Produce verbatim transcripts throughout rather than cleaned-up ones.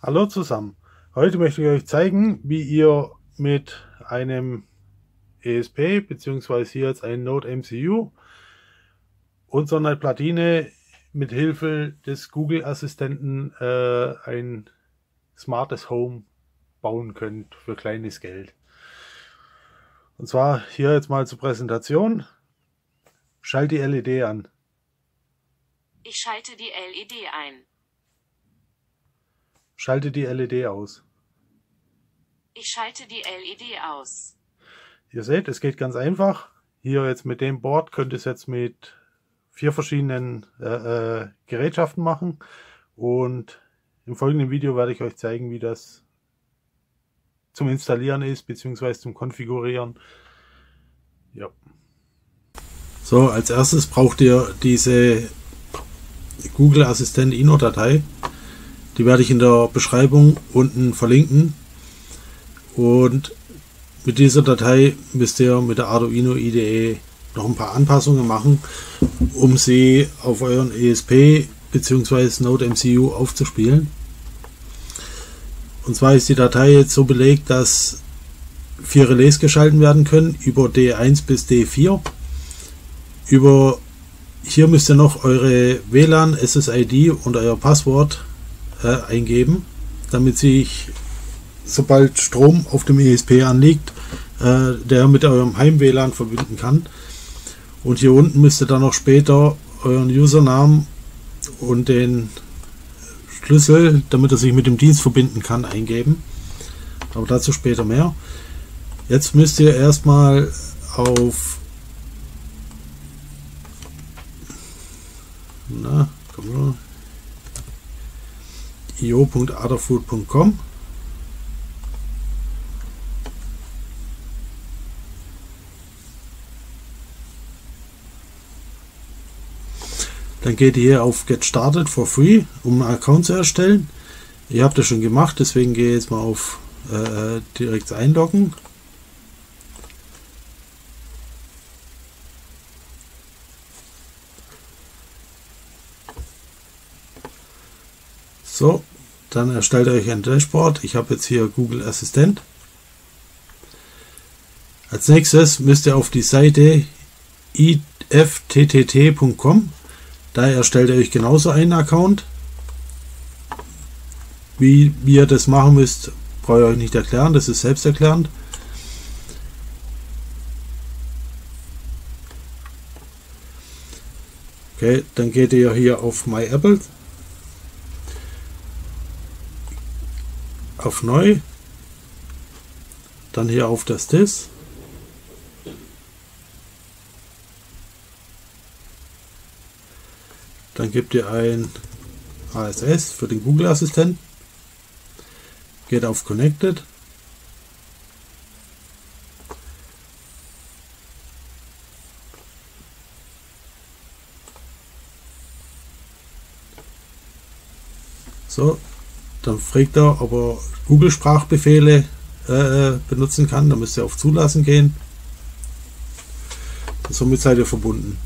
Hallo zusammen, heute möchte ich euch zeigen, wie ihr mit einem E S P bzw. hier jetzt ein NodeMCU und so einer Platine mit Hilfe des Google Assistenten äh, ein smartes Home bauen könnt für kleines Geld. Und zwar hier jetzt mal zur Präsentation. Schalte die L E D an. Ich schalte die L E D ein. Schalte die L E D aus. Ich schalte die L E D aus. Ihr seht, es geht ganz einfach. Hier jetzt mit dem Board könnt ihr es jetzt mit vier verschiedenen äh, äh, Gerätschaften machen. Und im folgenden Video werde ich euch zeigen, wie das zum Installieren ist, beziehungsweise zum Konfigurieren. Ja. So, als erstes braucht ihr diese Google Assistant I N O-Datei. Die werde ich in der Beschreibung unten verlinken. Und mit dieser Datei müsst ihr mit der Arduino I D E noch ein paar Anpassungen machen, um sie auf euren E S P bzw. NodeMCU aufzuspielen. Und zwar ist die Datei jetzt so belegt, dass vier Relais geschalten werden können, über D eins bis D vier. Über hier müsst ihr noch eure W LAN S S I D und euer Passwort Äh, eingeben, damit sich, sobald Strom auf dem E S P anliegt, äh, der mit eurem Heim-W LAN verbinden kann. Und hier unten müsst ihr dann noch später euren Usernamen und den Schlüssel, damit er sich mit dem Dienst verbinden kann, eingeben. Aber dazu später mehr. Jetzt müsst ihr erstmal auf na, komm mal. i o punkt adderfood punkt com Dann geht ihr hier auf Get Started for Free, um einen Account zu erstellen. Ihr habt das schon gemacht, deswegen gehe ich jetzt mal auf äh, direkt einloggen. So, dann erstellt euch ein Dashboard. Ich habe jetzt hier Google Assistant. Als nächstes müsst ihr auf die Seite i f t t t punkt com. Da erstellt ihr euch genauso einen Account. Wie, wie ihr das machen müsst, brauche ich euch nicht erklären. Das ist selbsterklärend. Okay, dann geht ihr hier auf My Apple. Auf neu, dann hier auf das Disk, dann gebt ihr ein A S S für den Google Assistent, geht auf Connected, so. Dann fragt er, ob er Google-Sprachbefehle äh, benutzen kann. Da müsst ihr auf Zulassen gehen. Und somit seid ihr verbunden.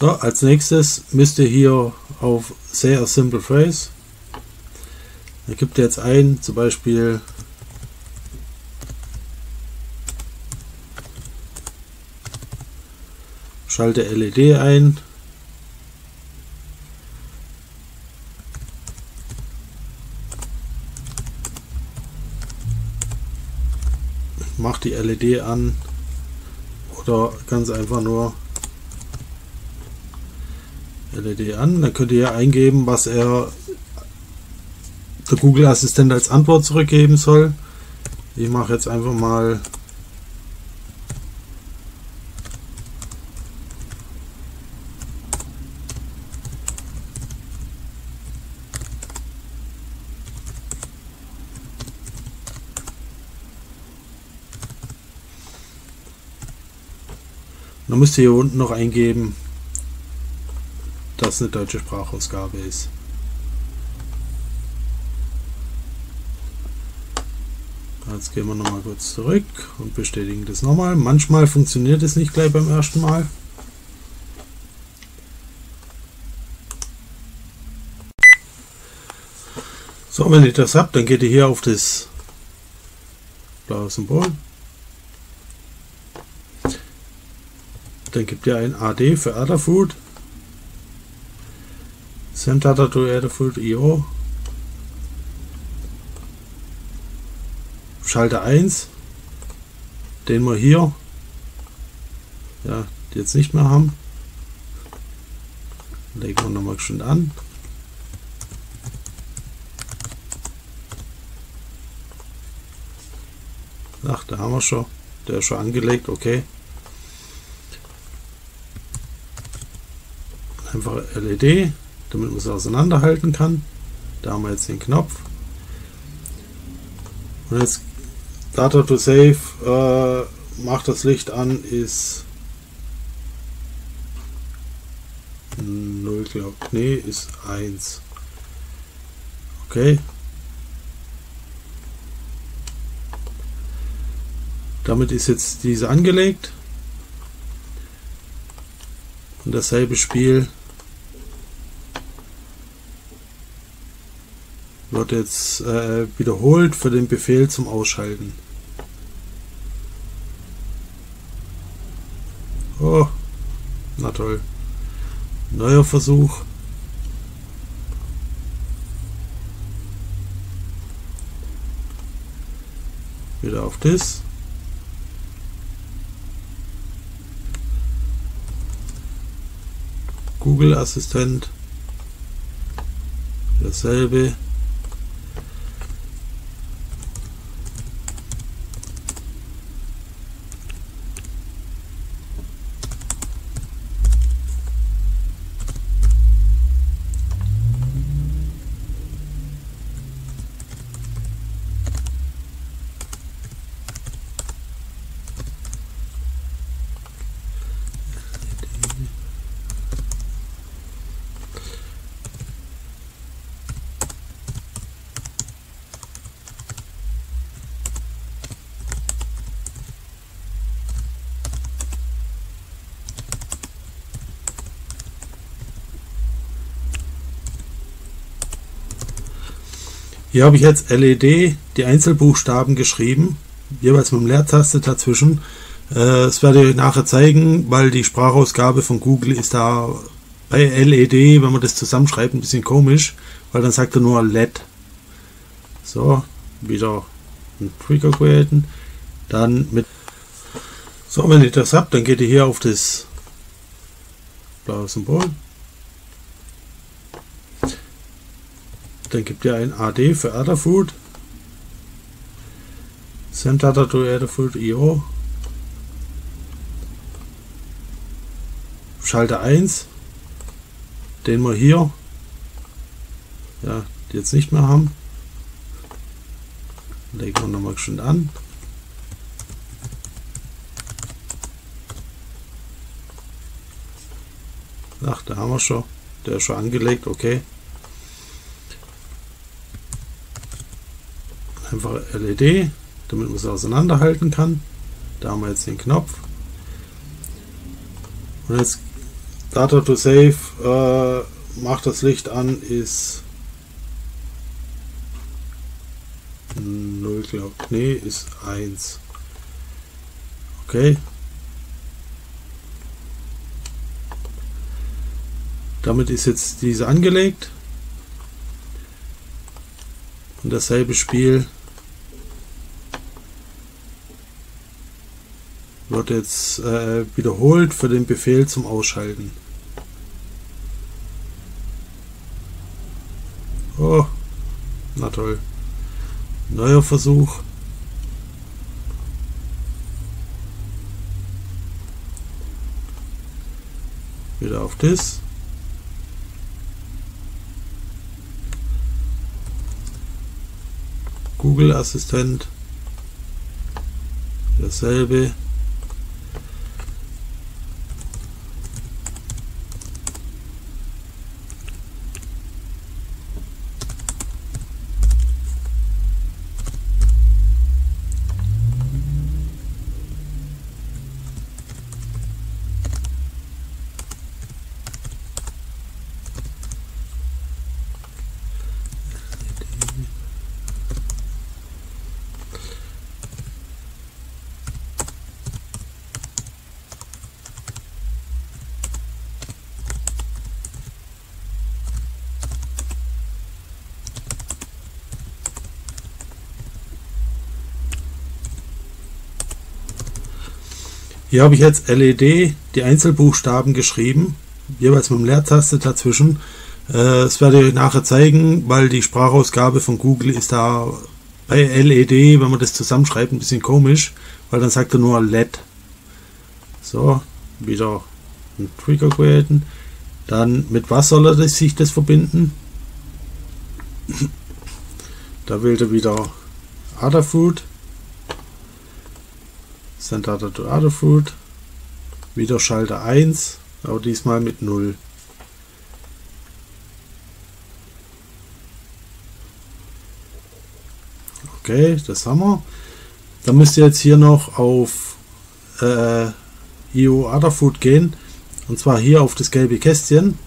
So, als nächstes müsst ihr hier auf Say a Simple Phrase. Da gibt ihr jetzt ein, zum Beispiel schalte L E D ein. Mach die L E D an. Oder ganz einfach nur L E D an. Dann könnt ihr hier eingeben, was er der Google Assistent als Antwort zurückgeben soll. Ich mache jetzt einfach mal . Dann müsst ihr hier unten noch eingeben, dass eine deutsche Sprachausgabe ist. Jetzt gehen wir nochmal kurz zurück und bestätigen das nochmal. Manchmal funktioniert es nicht gleich beim ersten Mal. So, wenn ihr das habt, dann geht ihr hier auf das blaue Symbol. Dann gibt ihr ein A D für Adafruit. Send Data to Adafruit Punkt i o. Schalter eins, den wir hier ja, jetzt nicht mehr haben. Legen wir nochmal schön an. Ach, da haben wir schon. Der ist schon angelegt, okay. Einfach L E D, damit man es auseinanderhalten kann. Da haben wir jetzt den Knopf. Und jetzt Data to Save, äh, macht das Licht an, ist null, glaube ich. Nee, ist eins. Okay. Damit ist jetzt diese angelegt. Und dasselbe Spiel wird jetzt äh, wiederholt für den Befehl zum Ausschalten. Oh, na toll. Neuer Versuch. Wieder auf das. Google Assistant. Dasselbe. Hier habe ich jetzt L E D, die Einzelbuchstaben geschrieben, jeweils mit dem Leertaste dazwischen. Das werde ich euch nachher zeigen, weil die Sprachausgabe von Google ist da bei L E D, wenn man das zusammenschreibt, ein bisschen komisch, weil dann sagt er nur L E D. So, wieder einen Trigger createn. Dann mit. So, wenn ihr das habt, dann geht ihr hier auf das blaue Symbol. Dann gibt ihr ein A D für Adafruit. Send Data to Adafruit Punkt i o. Schalter eins, den wir hier ja, jetzt nicht mehr haben. Legen wir nochmal schön an. Ach, da haben wir schon. Der ist schon angelegt, okay. Einfach L E D, damit man es auseinanderhalten kann. Da haben wir jetzt den Knopf. Und jetzt Data to Save, äh, macht das Licht an, ist null, glaube ich. Nee, ist eins. Okay. Damit ist jetzt diese angelegt. Und dasselbe Spiel wird jetzt äh, wiederholt für den Befehl zum Ausschalten. Oh, na toll. Neuer Versuch. Wieder auf das. Google Assistant. Dasselbe. Hier habe ich jetzt L E D, die Einzelbuchstaben geschrieben, jeweils mit dem Leertaste dazwischen. Das werde ich euch nachher zeigen, weil die Sprachausgabe von Google ist da bei L E D, wenn man das zusammenschreibt, ein bisschen komisch, weil dann sagt er nur L E D. So, wieder einen Trigger createn. Dann mit was soll er das, sich das verbinden? Da wählt er wieder Adafruit. Send Data to Adafruit. Wieder Schalter eins, aber diesmal mit null. Okay, das haben wir. Dann müsst ihr jetzt hier noch auf äh, io.adderfood gehen, und zwar hier auf das gelbe Kästchen,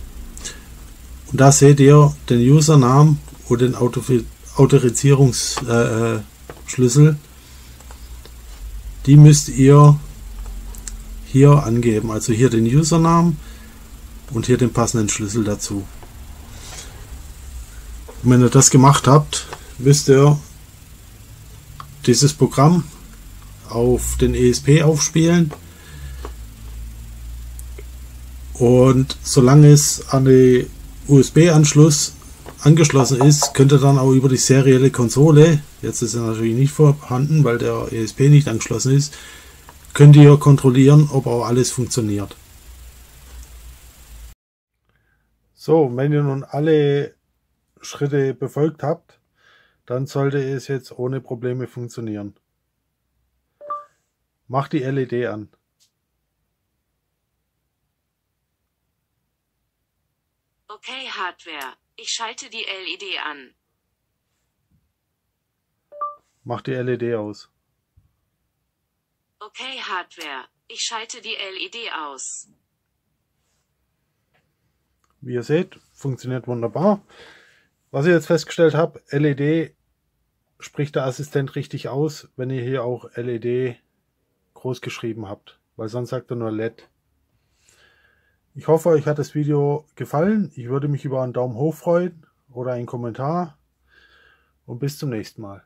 und da seht ihr den Usernamen und den Autorisierungsschlüssel. Die müsst ihr hier angeben, also hier den Usernamen und hier den passenden Schlüssel dazu. Und wenn ihr das gemacht habt, müsst ihr dieses Programm auf den E S P aufspielen, und solange es an den U S B-Anschluss angeschlossen ist, könnt ihr dann auch über die serielle Konsole, jetzt ist er natürlich nicht vorhanden, weil der E S P nicht angeschlossen ist, könnt ihr kontrollieren, ob auch alles funktioniert. So, wenn ihr nun alle Schritte befolgt habt, dann sollte es jetzt ohne Probleme funktionieren. Mach die L E D an. Okay, Hardware, ich schalte die L E D an. Mach die L E D aus. Okay, Hardware, ich schalte die L E D aus. Wie ihr seht, funktioniert wunderbar. Was ich jetzt festgestellt habe, L E D spricht der Assistent richtig aus, wenn ihr hier auch L E D groß geschrieben habt, weil sonst sagt er nur L E D. Ich hoffe, euch hat das Video gefallen. Ich würde mich über einen Daumen hoch freuen oder einen Kommentar, und bis zum nächsten Mal.